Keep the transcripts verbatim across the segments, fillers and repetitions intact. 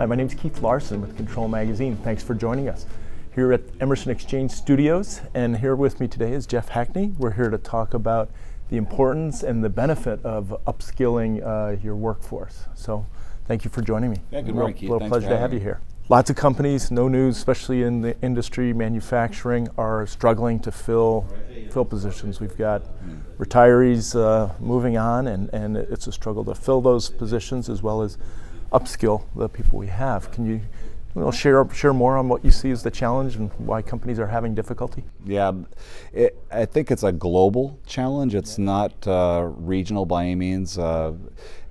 Hi, my name is Keith Larson with Control Magazine. Thanks for joining us here at Emerson Exchange Studios, and here with me today is Jeff Hackney. We're here to talk about the importance and the benefit of upskilling uh, your workforce. So thank you for joining me. Yeah, good morning, Keith. It's a real pleasure to have you here. Lots of companies, no news, especially in the industry, manufacturing, are struggling to fill fill positions. We've got retirees uh, moving on, and, and it's a struggle to fill those positions as well as upskill the people we have. Can you, you know, share share more on what you see as the challenge and why companies are having difficulty? Yeah, it, I think it's a global challenge. It's not uh, regional by any means. Uh,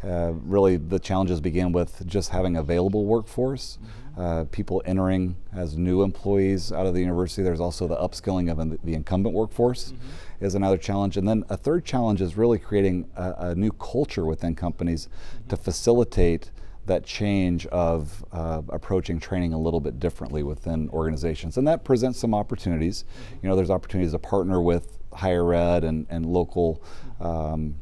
uh, really, the challenges begin with just having available workforce. Mm-hmm. Uh, people entering as new employees out of the university. There's also the upskilling of in the incumbent workforce mm-hmm. is another challenge. And then a third challenge is really creating a, a new culture within companies mm-hmm. to facilitate that change of uh, approaching training a little bit differently within organizations. And that presents some opportunities. Mm-hmm. You know, there's opportunities to partner with higher ed and, and local um,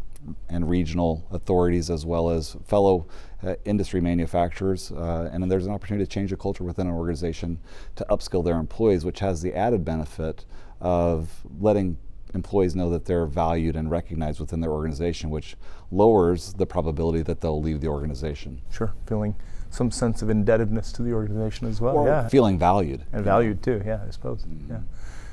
and regional authorities, as well as fellow uh, industry manufacturers. Uh, and then there's an opportunity to change the culture within an organization to upskill their employees, which has the added benefit of letting employees know that they're valued and recognized within their organization, which lowers the probability that they'll leave the organization. Sure, feeling some sense of indebtedness to the organization as well. Or yeah. feeling valued. And valued too, yeah, I suppose. Mm-hmm. Yeah.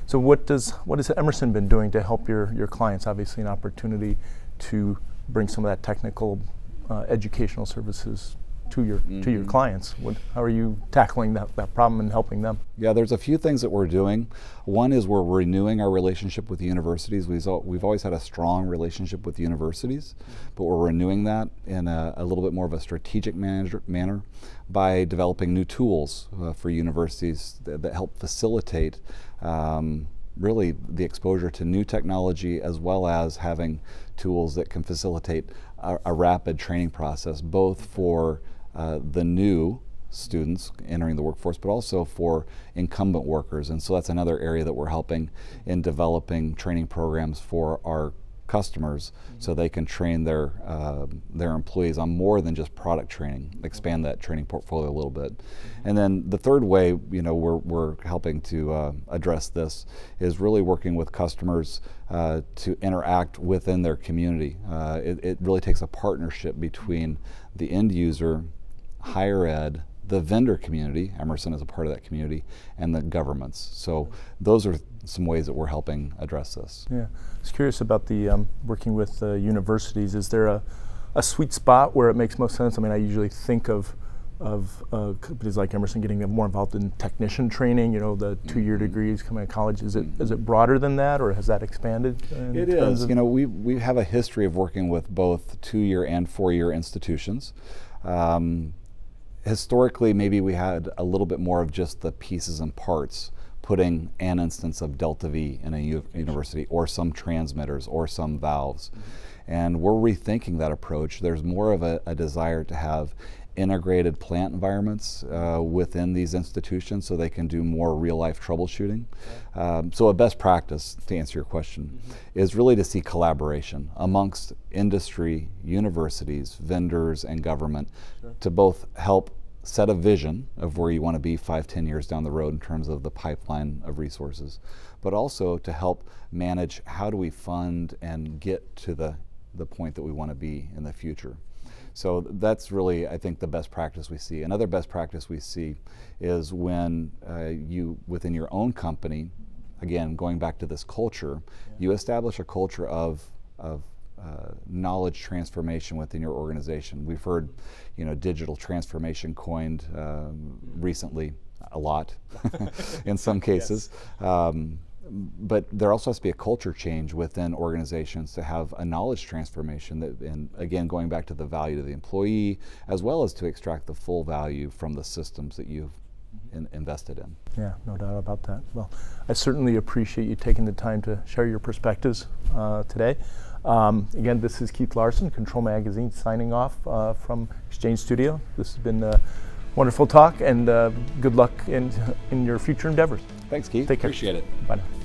So what does what has Emerson been doing to help your, your clients? Obviously an opportunity to bring some of that technical uh, educational services to your mm-hmm. to your clients. What, how are you tackling that, that problem and helping them? Yeah, there's a few things that we're doing. One is we're renewing our relationship with the universities. We've, we've always had a strong relationship with the universities, but we're renewing that in a, a little bit more of a strategic manager, manner by developing new tools uh, for universities that, that help facilitate um, really the exposure to new technology, as well as having tools that can facilitate a, a rapid training process, both for uh, the new students entering the workforce, but also for incumbent workers. And so that's another area that we're helping in developing training programs for our customers mm-hmm. so they can train their uh, their employees on more than just product training, expand that training portfolio a little bit. Mm-hmm. And then the third way, you know, we're, we're helping to uh, address this is really working with customers uh, to interact within their community. Uh, it, it really takes a partnership between the end user, higher ed, the vendor community, Emerson is a part of that community, and the governments. So those are some ways that we're helping address this. Yeah, I was curious about the um, working with uh, universities. Is there a, a sweet spot where it makes most sense? I mean, I usually think of of uh, companies like Emerson getting them more involved in technician training, you know, the two-year mm-hmm. degrees coming out of college. Is it is it broader than that, or has that expanded? It is. You know, we, we have a history of working with both two-year and four-year institutions. Um, Historically, maybe we had a little bit more of just the pieces and parts, putting an instance of Delta V in a u university, or some transmitters, or some valves. Mm-hmm. And we're rethinking that approach. There's more of a, a desire to have integrated plant environments uh, within these institutions so they can do more real-life troubleshooting. Um, so a best practice, to answer your question, mm-hmm. is really to see collaboration amongst industry, universities, vendors, and government sure. to both help set a vision of where you want to be five, ten years down the road in terms of the pipeline of resources, but also to help manage how do we fund and get to the, the point that we want to be in the future. So that's really, I think, the best practice we see. Another best practice we see is when uh, you, within your own company, again, going back to this culture, yeah. you establish a culture of, of uh, knowledge transformation within your organization. We've heard, you know, digital transformation coined um, recently a lot in some cases. Yes. Um, But there also has to be a culture change within organizations to have a knowledge transformation that, and again, going back to the value to the employee, as well as to extract the full value from the systems that you've in invested in. Yeah, no doubt about that. Well, I certainly appreciate you taking the time to share your perspectives uh, today. Um, again, this is Keith Larson, Control Magazine, signing off uh, from Exchange Studio. This has been a wonderful talk, and uh, good luck in, in your future endeavors. Thanks, Keith. Take care. Appreciate it. Bye now.